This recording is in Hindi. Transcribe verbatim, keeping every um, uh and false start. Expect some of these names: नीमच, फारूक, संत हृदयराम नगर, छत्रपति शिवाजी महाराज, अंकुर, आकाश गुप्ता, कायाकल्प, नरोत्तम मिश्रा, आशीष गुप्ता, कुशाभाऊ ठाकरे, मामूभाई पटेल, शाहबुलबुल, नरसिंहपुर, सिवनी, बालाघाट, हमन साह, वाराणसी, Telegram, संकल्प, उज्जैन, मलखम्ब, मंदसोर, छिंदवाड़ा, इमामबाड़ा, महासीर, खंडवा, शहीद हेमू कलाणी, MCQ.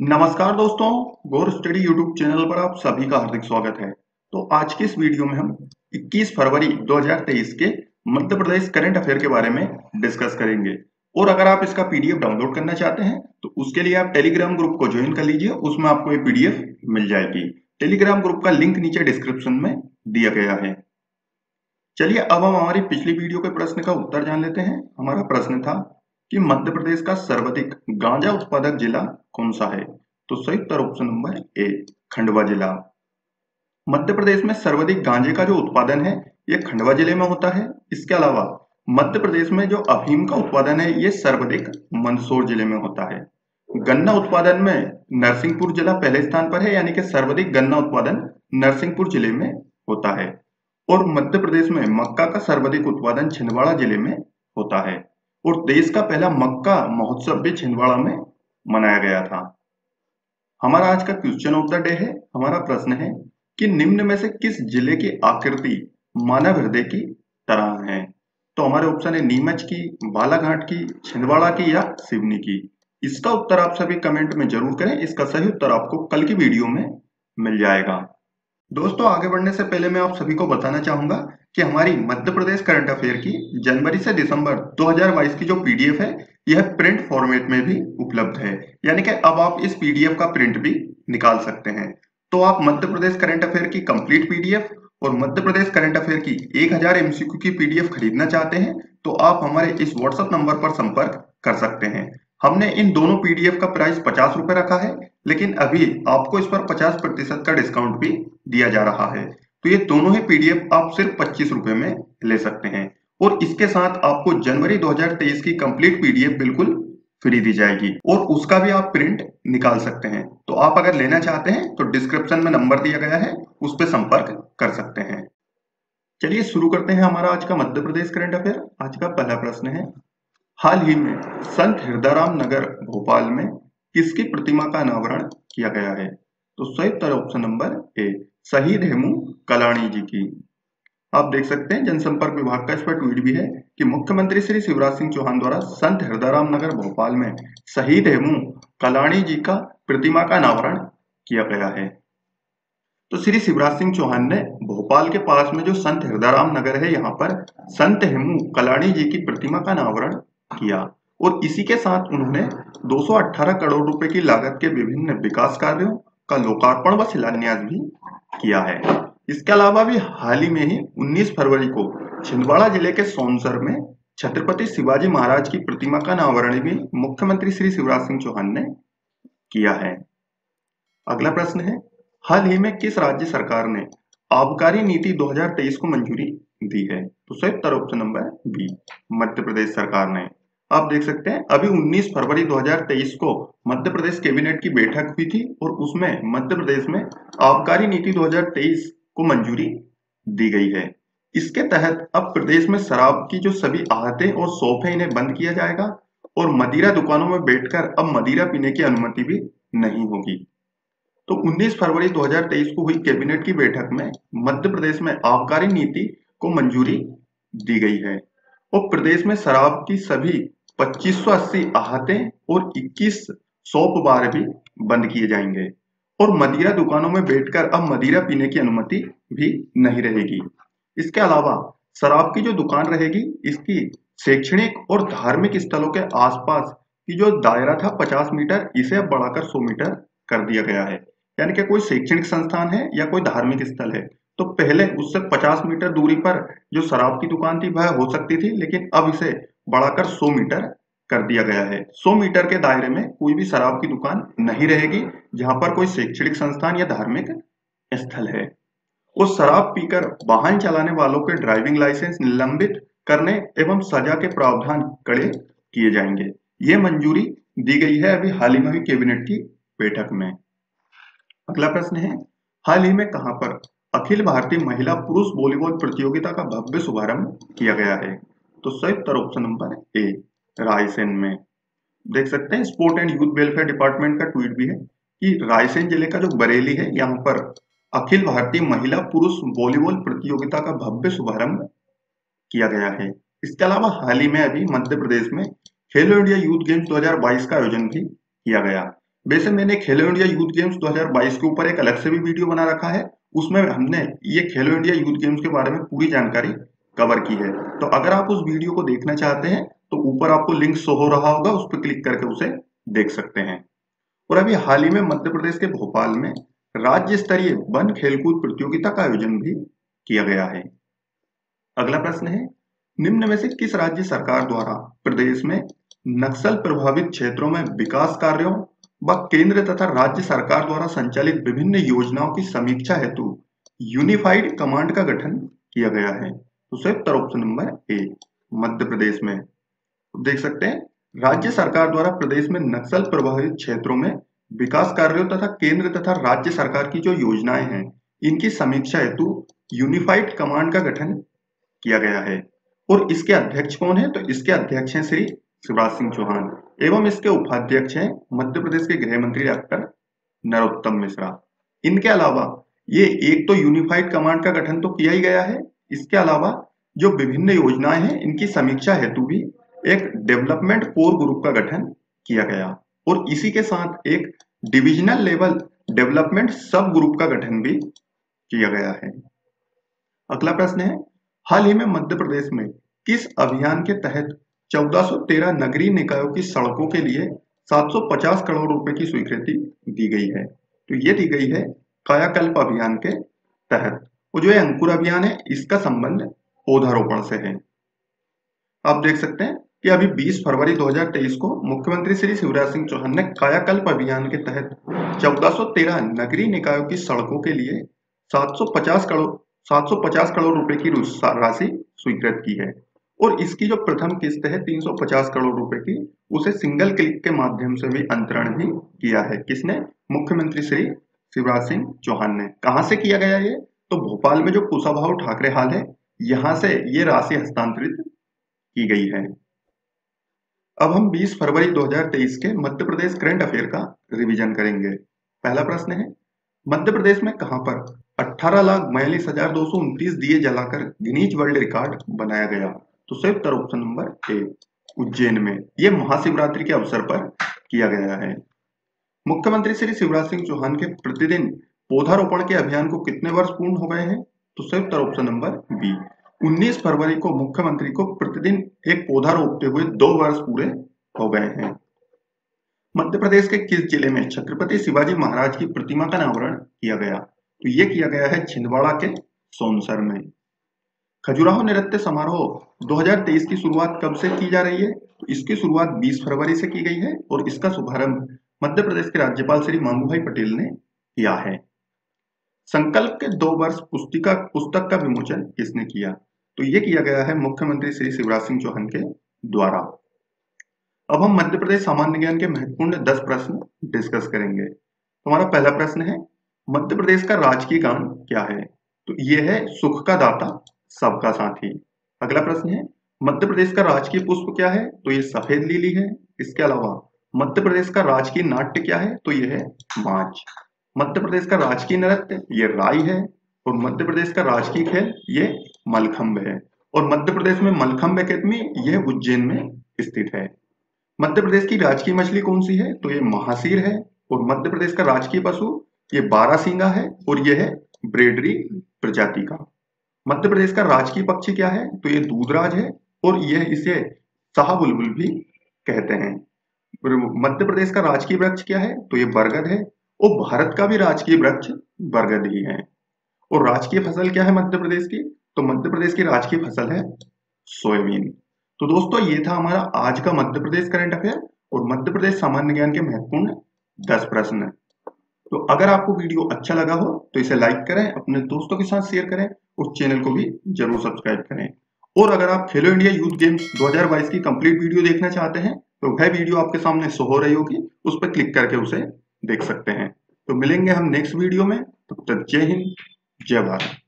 नमस्कार दोस्तों, गौर स्टडी यूट्यूब चैनल पर आप सभी का हार्दिक स्वागत है। तो आज के इस वीडियो में हम इक्कीस फरवरी दो हज़ार तेईस के मध्य प्रदेश करंट अफेयर के बारे में डिस्कस करेंगे। और अगर आप इसका पीडीएफ डाउनलोड करना चाहते हैं तो उसके लिए आप टेलीग्राम ग्रुप को ज्वाइन कर लीजिए, उसमें आपको ये पीडीएफ मिल जाएगी। टेलीग्राम ग्रुप का लिंक नीचे डिस्क्रिप्शन में दिया गया है। चलिए अब हम हमारी पिछली वीडियो के प्रश्न का उत्तर जान लेते हैं। हमारा प्रश्न था कि मध्य प्रदेश का सर्वाधिक गांजा उत्पादक जिला कौन सा है, तो सही उत्तर ऑप्शन नंबर ए खंडवा जिला। मध्य प्रदेश में सर्वाधिक गांजे का जो उत्पादन है ये खंडवा जिले में होता है। इसके अलावा मध्य प्रदेश में जो अफीम का उत्पादन है ये सर्वाधिक मंदसोर जिले में होता है। गन्ना उत्पादन में नरसिंहपुर जिला पहले स्थान पर है, यानी कि सर्वाधिक गन्ना उत्पादन नरसिंहपुर जिले में होता है। और मध्य प्रदेश में मक्का का सर्वाधिक उत्पादन छिंदवाड़ा जिले में होता है। और देश का पहला मक्का महोत्सव भी छिंदवाड़ा में मनाया गया था। हमारा आज का क्वेश्चन ऑफ द डे है, हमारा प्रश्न है कि निम्न में से किस जिले की आकृति मानव हृदय की तरह है। तो हमारे ऑप्शन है नीमच की, बालाघाट की, छिंदवाड़ा की या सिवनी की। इसका उत्तर आप सभी कमेंट में जरूर करें। इसका सही उत्तर आपको कल की वीडियो में मिल जाएगा। दोस्तों आगे बढ़ने से पहले मैं आप सभी को बताना चाहूंगा कि हमारी मध्य प्रदेश करंट अफेयर की जनवरी से दिसंबर दो हज़ार बाईस की जो पीडीएफ है यह प्रिंट फॉर्मेट में भी उपलब्ध है, यानी कि अब आप इस पीडीएफ का प्रिंट भी निकाल सकते हैं। तो आप मध्य प्रदेश करंट अफेयर की कंप्लीट पीडीएफ और मध्य प्रदेश करंट अफेयर की एक हज़ार एमसीक्यू की पीडीएफ खरीदना चाहते हैं तो आप हमारे इस व्हाट्सएप नंबर पर संपर्क कर सकते हैं। हमने इन दोनों पीडीएफ का प्राइस पचास रुपए रखा है, लेकिन अभी आपको इस पर पचास प्रतिशत का डिस्काउंट भी दिया जा रहा है। तो ये दोनों ही पीडीएफ आप सिर्फ पच्चीस रुपए में ले सकते हैं। और इसके साथ आपको जनवरी दो हज़ार तेईस की कंप्लीट पीडीएफ बिल्कुल फ्री दी जाएगी और उसका भी आप प्रिंट निकाल सकते हैं। तो आप अगर लेना चाहते हैं तो डिस्क्रिप्शन में नंबर दिया गया है, उस पर संपर्क कर सकते हैं। चलिए शुरू करते हैं हमारा आज का मध्य प्रदेश करंट अफेयर। आज का पहला प्रश्न है, हाल ही में संत हृदयराम नगर भोपाल में किसकी प्रतिमा का अनावरण किया गया है। तो सही उत्तर ऑप्शन नंबर ए शहीद हेमू कलाणी जी की। आप देख सकते हैं जनसंपर्क विभाग का इस पर ट्वीट भी है कि मुख्यमंत्री श्री शिवराज सिंह चौहान द्वारा संत हृदयराम नगर भोपाल में शहीद हेमू कलाणी जी का प्रतिमा का अनावरण किया गया है। तो श्री शिवराज सिंह चौहान ने भोपाल के पास में जो संत हृदयराम नगर है यहाँ पर संत हेमू कलाणी जी की प्रतिमा का अनावरण किया। और इसी के साथ उन्होंने दो सौ अठारह करोड़ रुपए की लागत के विभिन्न विकास कार्यों का लोकार्पण व शिलान्यास भी किया है। इसके अलावा भी हाल ही में ही उन्नीस फरवरी को छिंदवाड़ा जिले के सोनसर में छत्रपति शिवाजी महाराज की प्रतिमा का अनावरण भी मुख्यमंत्री श्री शिवराज सिंह चौहान ने किया है। अगला प्रश्न है, हाल ही में किस राज्य सरकार ने आबकारी नीति दो हज़ार तेईस को मंजूरी दी है। तो सही उत्तर option number B Madhya Pradesh सरकार ने। आप देख सकते हैं अभी उन्नीस फरवरी दो हज़ार तेईस को मध्य प्रदेश कैबिनेट की बैठक हुई थी और उसमें मध्य प्रदेश में आबकारी नीति दो हज़ार तेईस को मंजूरी दी गई है। इसके तहत अब प्रदेश में शराब की जो सभी आहतें और शॉप है इन्हें बंद किया जाएगा और मदिरा दुकानों में बैठकर अब मदिरा पीने की अनुमति भी नहीं होगी। तो उन्नीस फरवरी दो हज़ार तेईस को हुई कैबिनेट की बैठक में मध्य प्रदेश में आबकारी नीति को मंजूरी दी गई है और प्रदेश में शराब की सभी पच्चीस सौ अस्सी आहतें और इक्कीस शॉप बार भी बंद किए जाएंगे और मदिरा दुकानों में बैठकर अब मदिरा पीने की अनुमति भी नहीं रहेगी। इसके अलावा शराब की जो दुकान रहेगी इसकी शैक्षणिक और धार्मिक स्थलों के आसपास की जो दायरा था पचास मीटर, इसे अब बढ़ाकर सौ मीटर कर दिया गया है। यानी कि कोई शैक्षणिक संस्थान है या कोई धार्मिक स्थल है तो पहले उससे पचास मीटर दूरी पर जो शराब की दुकान थी वह हो सकती थी, लेकिन अब इसे बढ़ाकर सौ मीटर कर दिया गया है। सौ मीटर के दायरे में कोई भी शराब की दुकान नहीं रहेगी जहां पर कोई शैक्षणिक संस्थान या धार्मिक स्थल है। उस शराब पीकर वाहन चलाने वालों के ड्राइविंग लाइसेंस निलंबित करने एवं सजा के प्रावधान कड़े किए जाएंगे। ये मंजूरी दी गई है अभी हाल ही में हुई कैबिनेट की बैठक में। अगला प्रश्न है, हाल ही में कहां पर अखिल भारतीय महिला पुरुष वॉलीबॉल प्रतियोगिता का भव्य शुभारंभ किया गया है। तो सही उत्तर ऑप्शन नंबर ए रायसेन में। देख सकते हैं sport and youth welfare department का ट्वीट भी है कि रायसेन जिले का जो बरेली है यहाँ पर अखिल भारतीय महिला पुरुष वॉलीबॉल प्रतियोगिता का भव्य शुभारंभ किया गया है। इसके अलावा हाल ही में अभी मध्य प्रदेश में खेलो इंडिया यूथ गेम्स दो हज़ार बाईस का आयोजन भी किया गया। वैसे मैंने खेलो इंडिया यूथ गेम्स दो हज़ार बाईस के ऊपर एक अलग से भी वीडियो बना रखा है, उसमें हमने ये खेलो इंडिया यूथ गेम्स के बारे में पूरी जानकारी कवर की है। तो अगर आप उस वीडियो को देखना चाहते हैं तो ऊपर आपको लिंक शो हो रहा होगा, उस पर क्लिक करके उसे देख सकते हैं। और अभी हाल ही में मध्य प्रदेश के भोपाल में राज्य स्तरीय वन खेलकूद प्रतियोगिता का आयोजन भी किया गया है। अगला प्रश्न है, निम्न में से किस राज्य सरकार द्वारा प्रदेश में नक्सल प्रभावित क्षेत्रों में विकास कार्यों व केंद्र तथा राज्य सरकार द्वारा संचालित विभिन्न योजनाओं की समीक्षा हेतु यूनिफाइड कमांड का गठन किया गया है? तो सही ऑप्शन नंबर ए, मध्य प्रदेश में। देख सकते हैं, राज्य सरकार द्वारा प्रदेश में नक्सल प्रभावित क्षेत्रों में विकास कार्यों तथा केंद्र तथा राज्य सरकार की जो योजनाएं हैं इनकी समीक्षा हेतु यूनिफाइड कमांड का गठन किया गया है। और इसके अध्यक्ष कौन है? तो इसके अध्यक्ष हैं श्री शिवराज सिंह चौहान एवं इसके उपाध्यक्ष हैं मध्य प्रदेश के गृह मंत्री डॉक्टर नरोत्तम मिश्रा। इनके अलावा ये एक तो यूनिफाइड कमांड का गठन तो किया ही गया है, इसके अलावा जो विभिन्न योजनाएं हैं इनकी समीक्षा हेतु भी एक डेवलपमेंट कोर ग्रुप का गठन किया गया और इसी के साथ एक divisional level development sub group का गठन भी किया गया है। अगला प्रश्न है, हाल ही में मध्य प्रदेश में किस अभियान के तहत चौदह सौ तेरह नगरीय निकायों की सड़कों के लिए सात सौ पचास करोड़ रुपए की स्वीकृति दी गई है? तो ये दी गई है कायाकल्प अभियान के तहत। वो जो ये अंकुर अभियान है इसका संबंध पौधारोपण से है। आप देख सकते हैं कि अभी बीस फरवरी दो हज़ार तेईस को मुख्यमंत्री श्री शिवराज सिंह चौहान ने कायाकल्प अभियान के तहत चौदह सौ तेरह नगरीय निकायों की सड़कों के लिए सात सौ पचास करोड़ सात सौ पचास करोड़ रुपए की राशि स्वीकृत की है। और इसकी जो प्रथम किस्त है तीन सौ पचास करोड़ रुपए की, उसे सिंगल क्लिक के माध्यम से भी अंतरण भी किया है। किसने? मुख्यमंत्री श्री शिवराज सिंह चौहान ने। कहां से किया गया ये? तो भोपाल में जो कुशाभाऊ ठाकरे हॉल है यहां से ये राशि हस्तांतरित की गई है। अब हम बीस फरवरी दो हज़ार तेईस के मध्य प्रदेश करंट अफेयर का रिवीजन करेंगे। पहला प्रश्न है, मध्य प्रदेश में कहां पर अठारह लाख बयालीस हजार दो सौ उनतीस दिए जलाकर गिनीज वर्ल्ड रिकॉर्ड बनाया गया? तो सही ऑप्शन नंबर ए, उज्जैन में। यह महाशिवरात्रि के अवसर पर किया गया है। मुख्यमंत्री श्री शिवराज सिंह चौहान के प्रतिदिन पौधारोपण के अभियान को कितने वर्ष पूर्ण हो गए हैं? तो सही ऑप्शन नंबर बी, उन्नीस फरवरी को मुख्यमंत्री को प्रतिदिन एक पौधा रोपते हुए दो वर्ष पूरे हो गए हैं। मध्य प्रदेश के किस जिले में छत्रपति शिवाजी महाराज की प्रतिमा का अनावरण किया गया? तो यह किया गया है छिंदवाड़ा के सोनसर में। खजुराहो नृत्य समारोह दो हज़ार तेईस की शुरुआत कब से की जा रही है? तो इसकी शुरुआत बीस फरवरी से की गई है और इसका शुभारंभ मध्य प्रदेश के राज्यपाल श्री मामूभाई पटेल ने किया है। संकल्प के दो वर्ष पुस्तिका पुस्तक का विमोचन किसने किया? तो यह किया गया है मुख्यमंत्री श्री शिवराज सिंह चौहान के द्वारा। अब हम मध्य प्रदेश सामान्य ज्ञान के महत्वपूर्ण दस प्रश्न डिस्कस करेंगे। हमारा पहला प्रश्न है, मध्य प्रदेश का राजकीय गान क्या है? तो यह है सुख का दाता सबका साथी। अगला प्रश्न है, मध्य प्रदेश का राजकीय पुष्प क्या है? तो ये सफेद लिली है। इसके अलावा मध्य प्रदेश का राजकीय नाट्य क्या है? तो यह है मांच। मध्य प्रदेश का राजकीय नृत्य ये राई है और मध्य प्रदेश का राजकीय खेल ये मलखम्ब है। और मध्य प्रदेश में मलखम्ब अकेदमी यह उज्जैन में स्थित है। मध्य प्रदेश की राजकीय मछली कौन सी है? तो ये महासीर है। और मध्य प्रदेश का राजकीय पशु ये बारहसिंघा है और यह है ब्रेडरी प्रजाति का। मध्य प्रदेश का राजकीय पक्षी क्या है? तो ये दूधराज है और यह इसे शाहबुलबुल भी कहते हैं। मध्य प्रदेश का राजकीय वृक्ष क्या है? तो ये बरगद है और भारत का भी राजकीय वृक्ष बरगद ही है। और राजकीय फसल क्या है मध्य प्रदेश की? तो मध्य प्रदेश की राजकीय फसल है सोयाबीन। तो दोस्तों ये था हमारा आज का मध्य प्रदेश करंट अफेयर और मध्य प्रदेश सामान्य ज्ञान के महत्वपूर्ण दस प्रश्न। तो अगर आपको वीडियो अच्छा लगा हो तो इसे लाइक करें, अपने दोस्तों के साथ शेयर करें और चैनल को भी जरूर सब्सक्राइब करें। और अगर आप खेलो इंडिया यूथ गेम्स दो हज़ार बाईस की कंप्लीट वीडियो देखना चाहते हैं तो वह वीडियो आपके सामने शो हो रही होगी, उस पर क्लिक करके उसे देख सकते हैं। तो मिलेंगे हम नेक्स्ट वीडियो में, तब तक जय हिंद जय भारत।